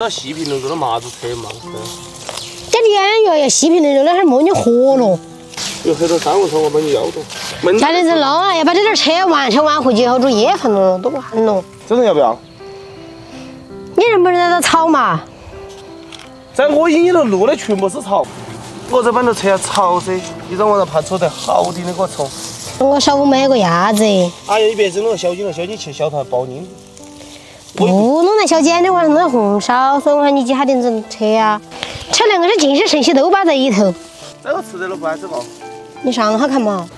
那西平路这个麻子车嘛，这里要要西平路那还没你活了。有很多商务车我帮你要到。家里是老啊，要把这点车完回去以后煮夜饭了，都完了。这种要不要？你认不认得到草嘛？在我引你的路的全部是草，我这边的车要潮噻，你让我怕走得好点的给我冲。我小姑买个鸭子。哎呀，你别整那个小鸡了，小鸡吃小团包你。 不弄那小尖的，我弄那红烧，所以我喊你姐还得整车啊。这两个是尽是剩些豆包在里头。这个吃的了不爱吃嘛？你上好看嘛？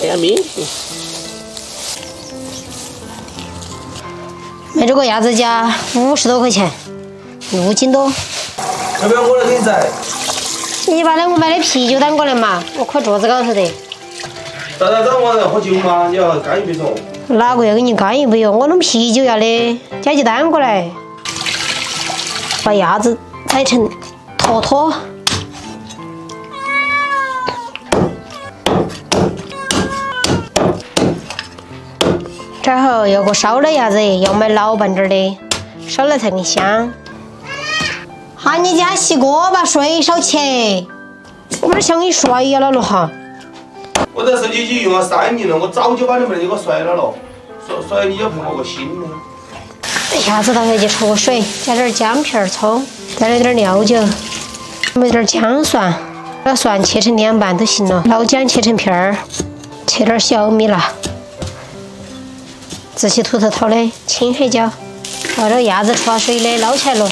哎呀，明。买这个鸭子价50多块钱，5斤多。要不要我来给你宰？你把那我买的啤酒端过来嘛，我靠桌子高头的。 大家找我来喝酒吗？你要干一杯嗦？哪个要给你干一杯哦？我弄啤酒要的，加鸡蛋过来，把鸭子宰成坨坨。然后要个烧的鸭子，要买老半点的，烧了才更香。喊你家洗锅把水烧起，我把香给刷一下了哈。 我这手机已经用了3年了，我早就把你们那个摔了咯，所以你要赔我个心呢。鸭子大概就焯个水，加点姜片、葱，再来点料酒，买点姜蒜，把蒜切成2瓣都行了，老姜切成片儿，切点小米辣，自己土头淘的青黑椒，把这鸭子焯水的捞起来了。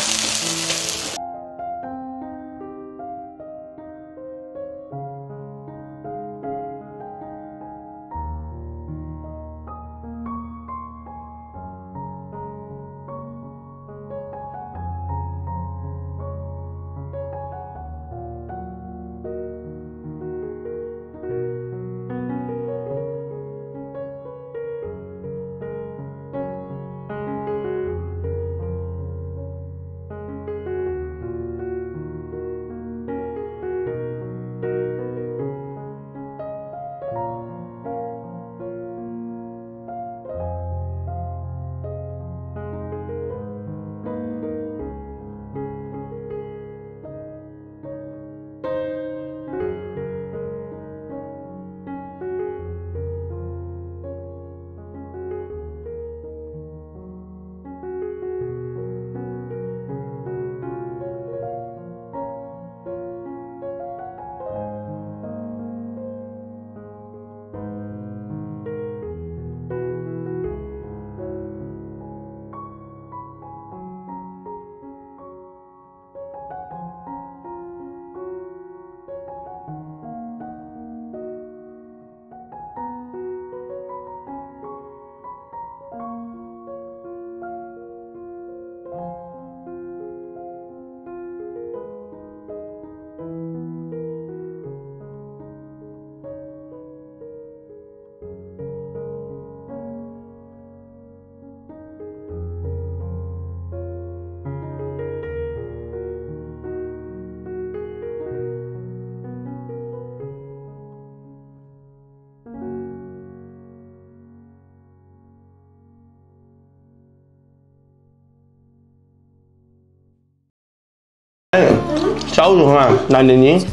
小肉啊，懒得拎，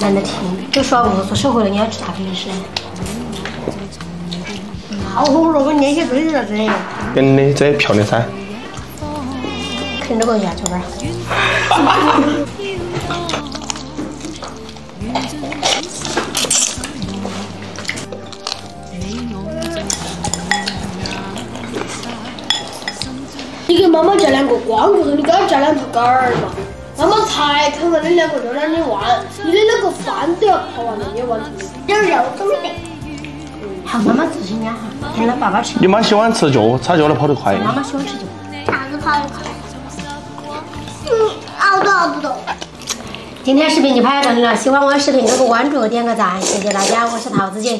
懒得听，就说我做社会了，你要吃大平时。好红了，我年纪最热真。跟你这漂亮噻。啃这个鸭脚板。你给妈妈摘两个光骨头，你给她摘两条杆儿嘛。 妈妈才看到你两个在那里玩，你的那个饭都要跑完了，你玩点肉都没得。好，妈妈自己捏哈，看到爸爸吃。你妈喜欢吃脚，她脚来跑得快。妈妈喜欢吃脚，哪个跑得快？熬都熬不动。今天视频就拍到这里了，喜欢我的视频给我关注、点个赞，谢谢大家，我是桃子姐。